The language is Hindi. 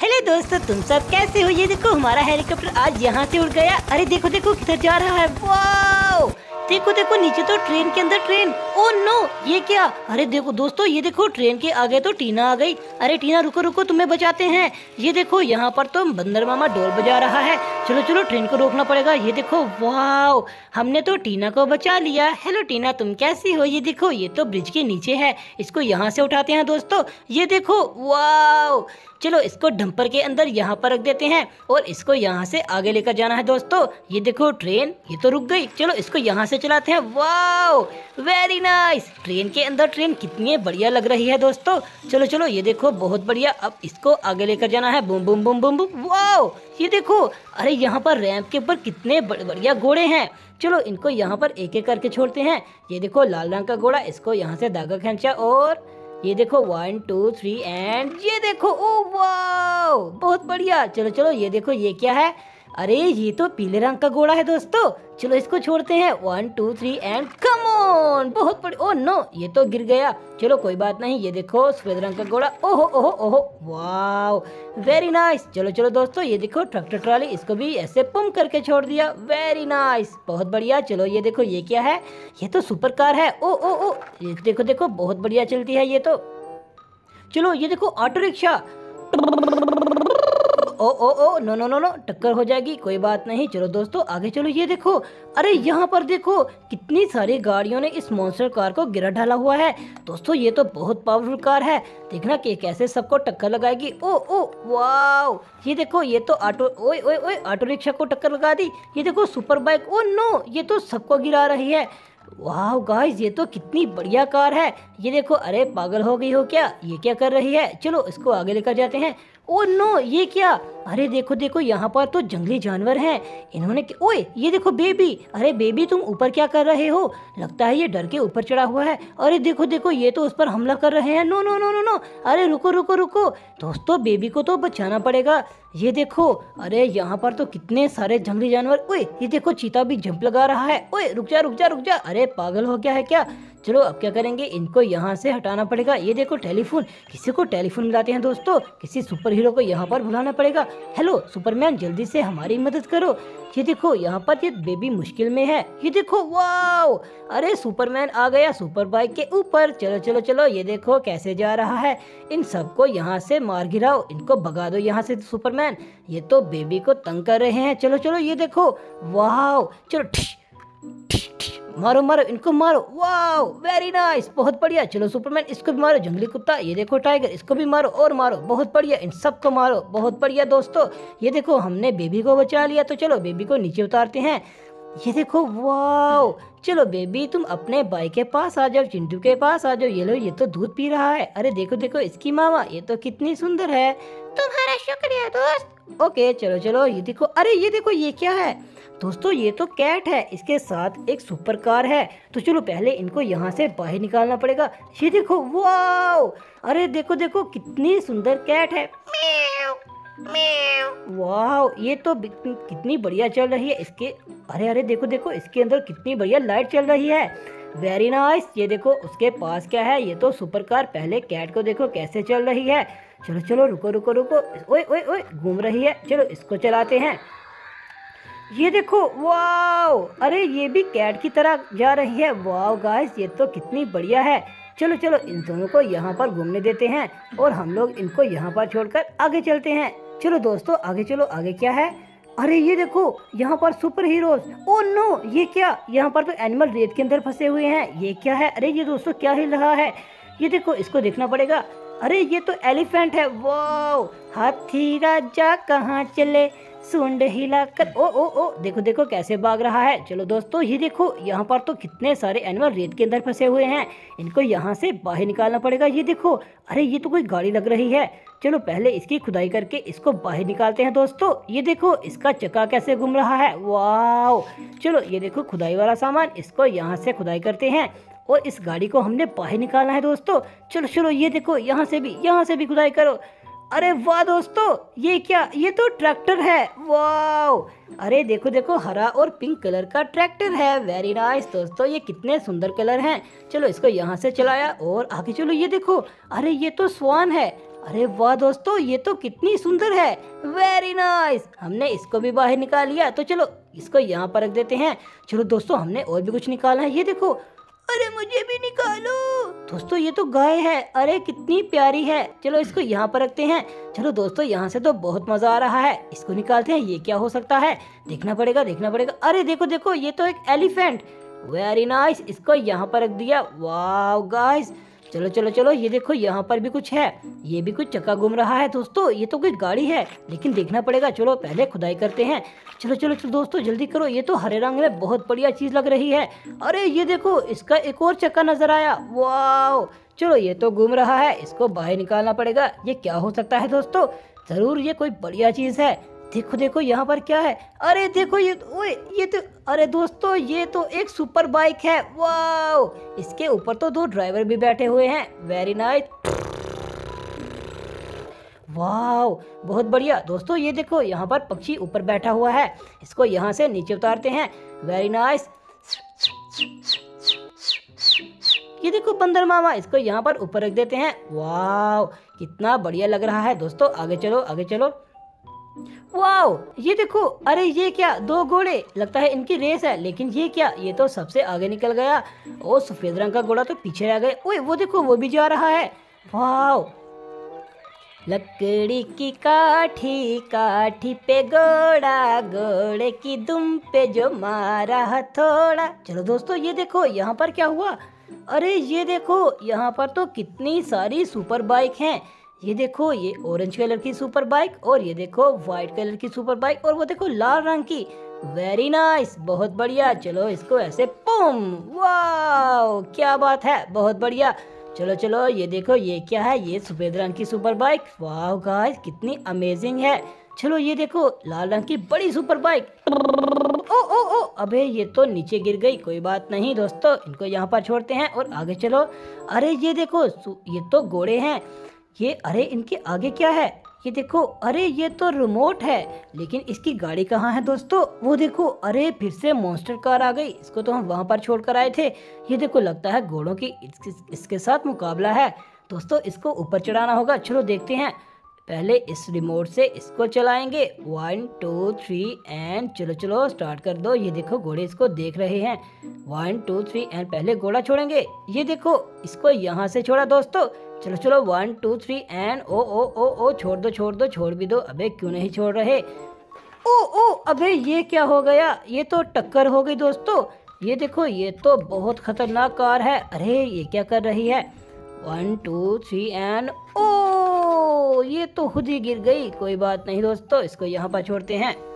हेलो दोस्तों, तुम सब कैसे हो? ये देखो हमारा हेलीकॉप्टर आज यहाँ से उड़ गया। अरे देखो देखो किधर जा रहा है। वाओ, देखो देखो नीचे तो ट्रेन के अंदर ट्रेन। ओह नो, ये क्या? अरे देखो दोस्तों, ये देखो ट्रेन के आगे तो टीना आ गई। अरे टीना रुको रुको, तुम्हें बचाते हैं। ये देखो यहाँ पर तो बंदर मामा डोल बजा रहा है। चलो चलो ट्रेन को रोकना पड़ेगा। ये देखो, वाओ, हमने तो टीना को बचा लिया। हेलो टीना, तुम कैसी हो? ये देखो, ये तो ब्रिज के नीचे है, इसको यहाँ से उठाते हैं दोस्तों। ये देखो, वाओ, चलो इसको डंपर के अंदर यहाँ पर रख देते हैं और इसको यहाँ से आगे लेकर जाना है दोस्तों। ये देखो ट्रेन, ये तो रुक गई। चलो इसको यहाँ से चलाते हैं। Wow, very nice. ट्रेन के अंदर ट्रेन कितनी बढ़िया लग रही है दोस्तों। चलो चलो, ये देखो बहुत बढ़िया। अब इसको आगे लेकर जाना है। Boom boom boom boom boom. Wow, ये देखो, अरे यहाँ पर रैंप के ऊपर कितने बढ़िया घोड़े हैं। चलो इनको यहाँ पर एक एक करके छोड़ते हैं। ये देखो लाल रंग का घोड़ा, इसको यहाँ से धागा खींचा और ये देखो 1 2 3 एंड ये देखो, ओ वाओ, बहुत बढ़िया। चलो चलो, ये देखो ये क्या है? अरे ये तो पीले रंग का घोड़ा है दोस्तों। चलो इसको छोड़ते हैं। 1 2 3 एंड कम ऑन, बहुत बढ़िया। ओ नो, ये तो गिर गया। चलो कोई बात नहीं। ये देखो सफेद रंग का घोड़ा। ओहो ओहो ओहो, वाओ, वेरी नाइस। चलो चलो दोस्तों, ये देखो ट्रैक्टर ट्रॉली, इसको भी ऐसे पंप करके छोड़ दिया। वेरी नाइस, बहुत बढ़िया। चलो ये देखो ये क्या है? ये तो सुपर कार है। ओ ओ ओ, ये देखो देखो बहुत बढ़िया चलती है ये तो। चलो ये देखो ऑटो रिक्शा। ओ ओ ओ, नो नो नो नो, टक्कर हो जाएगी। कोई बात नहीं, चलो दोस्तों आगे चलो। ये देखो, अरे यहाँ पर देखो कितनी सारी गाड़ियों ने इस मॉन्स्टर कार को गिरा डाला हुआ है दोस्तों। ये तो बहुत पावरफुल कार है, देखना कि कैसे सबको टक्कर लगाएगी। ओ ओ, वाओ, ये देखो ये तो ऑटो, ओए ओए ओए, ऑटो रिक्शा को टक्कर लगा दी। ये देखो सुपर बाइक। ओ नो, ये तो सबको गिरा रही है। वाह गाइस, ये तो कितनी बढ़िया कार है। ये देखो, अरे पागल हो गई हो क्या? ये क्या कर रही है? चलो इसको आगे लेकर जाते हैं। ओ नो, ये क्या? अरे देखो देखो यहाँ पर तो जंगली जानवर हैं। इन्होंने, ओए ये देखो बेबी। अरे बेबी, तुम ऊपर क्या कर रहे हो? लगता है ये डर के ऊपर चढ़ा हुआ है। अरे देखो देखो, ये तो उस पर हमला कर रहे हैं। No no no no no, अरे रुको रुको रुको दोस्तों, बेबी को तो बचाना पड़ेगा। ये देखो, अरे यहाँ पर तो कितने सारे जंगली जानवर। ओए ये देखो चीता भी जंप लगा रहा है। ओए रुक जा रुक जा रुक जा, अरे पागल हो गया है क्या? चलो अब क्या करेंगे, इनको यहाँ से हटाना पड़ेगा। ये देखो टेलीफोन, किसी को टेलीफोन मिलाते हैं दोस्तों। किसी सुपर हीरो को यहाँ पर बुलाना पड़ेगा। हेलो सुपरमैन, जल्दी से हमारी मदद करो। ये देखो यहाँ पर ये बेबी मुश्किल में है। ये देखो, वाओ, अरे सुपरमैन आ गया सुपर बाइक के ऊपर। चलो चलो चलो, ये देखो कैसे जा रहा है। इन सबको यहाँ से मार गिराओ, इनको भगा दो यहाँ से सुपरमैन। ये तो बेबी को तंग कर रहे हैं। चलो चलो, ये देखो, वाओ, चलो मारो मारो इनको मारो। वाओ, वेरी नाइस, बहुत बढ़िया। चलो सुपरमैन, इसको भी मारो। जंगली कुत्ता, ये देखो टाइगर, इसको भी मारो और मारो, बहुत बढ़िया। इन सबको मारो, बहुत बढ़िया दोस्तों। ये देखो हमने बेबी को बचा लिया। तो चलो बेबी को नीचे उतारते हैं। ये देखो, वाओ, चलो बेबी तुम अपने भाई के पास आ जाओ, चिंटू के पास आ जाओ। ये लो, ये तो दूध पी रहा है। अरे देखो देखो इसकी मामा, ये तो कितनी सुंदर है। तुम्हारा शुक्रिया दोस्त। ओके चलो चलो, ये देखो, अरे ये देखो ये क्या है दोस्तों? ये तो कैट है, इसके साथ एक सुपर कार है। तो चलो पहले इनको यहाँ से बाहर निकालना पड़ेगा। ये देखो, वाओ, अरे देखो देखो कितनी सुंदर कैट है। वाओ, ये तो कितनी बढ़िया चल रही है इसके। अरे अरे देखो देखो, इसके अंदर कितनी बढ़िया लाइट चल रही है। Very nice. ये देखो उसके पास क्या है? ये तो सुपर कार। पहले कैट को देखो कैसे चल रही है। चलो चलो रुको रुको रुको, ओए ओए ओए, घूम रही है। चलो इसको चलाते हैं। ये देखो, वाओ, अरे ये भी कैट की तरह जा रही है। वाओ गाइस, ये तो कितनी बढ़िया है। चलो चलो इन दोनों को यहाँ पर घूमने देते हैं और हम लोग इनको यहाँ पर छोड़कर आगे चलते हैं। चलो दोस्तों आगे चलो। आगे क्या है? अरे ये देखो यहाँ पर सुपर हीरोज। ओ नो, ये क्या? यहाँ पर तो एनिमल रेत के अंदर फंसे हुए हैं। ये क्या है? अरे ये दोस्तों क्या हिल रहा है? ये देखो, इसको देखना पड़ेगा। अरे ये तो एलिफेंट है। वाओ, हाथी राजा कहाँ चले, सूंड हिलाकर। ओ ओ ओ, देखो देखो कैसे भाग रहा है। चलो दोस्तों, ये देखो यहाँ पर तो कितने सारे एनिमल रेत के अंदर फंसे हुए हैं। इनको यहाँ से बाहर निकालना पड़ेगा। ये देखो, अरे ये तो कोई गाड़ी लग रही है। चलो पहले इसकी खुदाई करके इसको बाहर निकालते हैं दोस्तों। ये देखो इसका चक्का कैसे घूम रहा है। वाओ, चलो ये देखो खुदाई वाला सामान, इसको यहाँ से खुदाई करते हैं और इस गाड़ी को हमने बाहर निकालना है दोस्तों। चलो चलो, ये देखो यहाँ से भी खुदाई करो। अरे वाह दोस्तों, ये क्या? ये तो ट्रैक्टर है। वाओ, अरे देखो देखो हरा और पिंक कलर का ट्रैक्टर है। वेरी नाइस दोस्तों, ये कितने सुंदर कलर हैं। चलो इसको यहाँ से चलाया और आगे चलो। ये देखो, अरे ये तो स्वान है। अरे वाह दोस्तों, ये तो कितनी सुंदर है। Very nice. हमने इसको भी बाहर निकाल लिया, तो चलो इसको यहाँ पर रख देते हैं। चलो दोस्तों, हमने और भी कुछ निकाला है, ये देखो। अरे मुझे भी निकालो। दोस्तों ये तो गाय है, अरे कितनी प्यारी है। चलो इसको यहाँ पर रखते हैं। चलो दोस्तों, यहाँ से तो बहुत मजा आ रहा है। इसको निकालते हैं। ये क्या हो सकता है, देखना पड़ेगा, देखना पड़ेगा। अरे देखो देखो, ये तो एक एलिफेंट। Very nice. इसको यहाँ पर रख दिया। वाओ गाइस, चलो चलो चलो, ये देखो यहाँ पर भी कुछ है। ये भी कुछ चक्का घूम रहा है। दोस्तों ये तो कोई गाड़ी है, लेकिन देखना पड़ेगा। चलो पहले खुदाई करते हैं। चलो चलो चलो दोस्तों, जल्दी करो। ये तो हरे रंग में बहुत बढ़िया चीज़ लग रही है। अरे ये देखो, इसका एक और चक्का नजर आया। वाओ, चलो ये तो घूम रहा है, इसको बाहर निकालना पड़ेगा। ये क्या हो सकता है दोस्तों, ज़रूर ये कोई बढ़िया चीज़ है। देखो देखो यहाँ पर क्या है। अरे देखो ये, ओए ये तो, अरे दोस्तों ये तो एक सुपर बाइक है। वाओ, इसके ऊपर तो दो ड्राइवर भी बैठे हुए हैं। Very nice. वाओ, बहुत बढ़िया। दोस्तों ये देखो यहाँ पर पक्षी ऊपर बैठा हुआ है। इसको यहाँ से नीचे उतारते हैं। Very nice. ये देखो बंदर मामा, इसको यहाँ पर ऊपर रख देते हैं। वाओ, कितना बढ़िया लग रहा है। दोस्तों आगे चलो, आगे चलो। वाओ, ये देखो। अरे ये क्या, दो घोड़े, लगता है इनकी रेस है। लेकिन ये क्या, ये तो सबसे आगे निकल गया। ओ, सफेद रंग का घोड़ा तो पीछे रह गया। ओए वो देखो, वो भी जा रहा है। वाओ, लकड़ी की काठी, काठी पे घोड़ा, घोड़े की दुम पे जो मारा हथौड़ा। चलो दोस्तों ये देखो यहाँ पर क्या हुआ। अरे ये देखो, यहाँ पर तो कितनी सारी सुपर बाइक हैं। ये देखो, ये ऑरेंज कलर की सुपर बाइक, और ये देखो व्हाइट कलर की सुपर बाइक, और वो देखो लाल रंग की। वेरी नाइस, बहुत बढ़िया। चलो इसको ऐसे पुम। वाओ, क्या बात है, बहुत बढ़िया। चलो चलो, ये देखो ये क्या है, ये सफेद रंग की सुपर बाइक। वाओ गाइस, कितनी अमेजिंग है। चलो ये देखो, लाल रंग की बड़ी सुपर बाइक। ओ ओ ओ, अबे ये तो नीचे गिर गई। कोई बात नहीं दोस्तों, इनको यहाँ पर छोड़ते हैं और आगे चलो। अरे ये देखो, ये तो घोड़े हैं। ये, अरे इनके आगे क्या है, ये देखो। अरे ये तो रिमोट है, लेकिन इसकी गाड़ी कहाँ है दोस्तों, वो देखो। अरे फिर से मॉन्स्टर कार आ गई। इसको तो हम वहाँ पर छोड़ कर आए थे। ये देखो, लगता है घोड़ों की इसके साथ मुकाबला है। दोस्तों इसको ऊपर चढ़ाना होगा। चलो देखते हैं, पहले इस रिमोट से इसको चलाएंगे। 1 2 3 एंड चलो चलो, स्टार्ट कर दो। ये देखो घोड़े इसको देख रहे हैं। 1 2 3 एंड पहले घोड़ा छोड़ेंगे। ये देखो, इसको यहाँ से छोड़ा दोस्तों। चलो चलो, 1 2 3 एंड ओ ओ ओ ओ, छोड़ दो छोड़ दो, छोड़ भी दो। अबे क्यों नहीं छोड़ रहे। ओ ओ, अबे ये क्या हो गया, ये तो टक्कर हो गई दोस्तों। ये देखो, ये तो बहुत खतरनाक कार है। अरे ये क्या कर रही है। 1 2 3 एंड ओ, ये तो खुद ही गिर गई। कोई बात नहीं दोस्तों, इसको यहाँ पर छोड़ते हैं।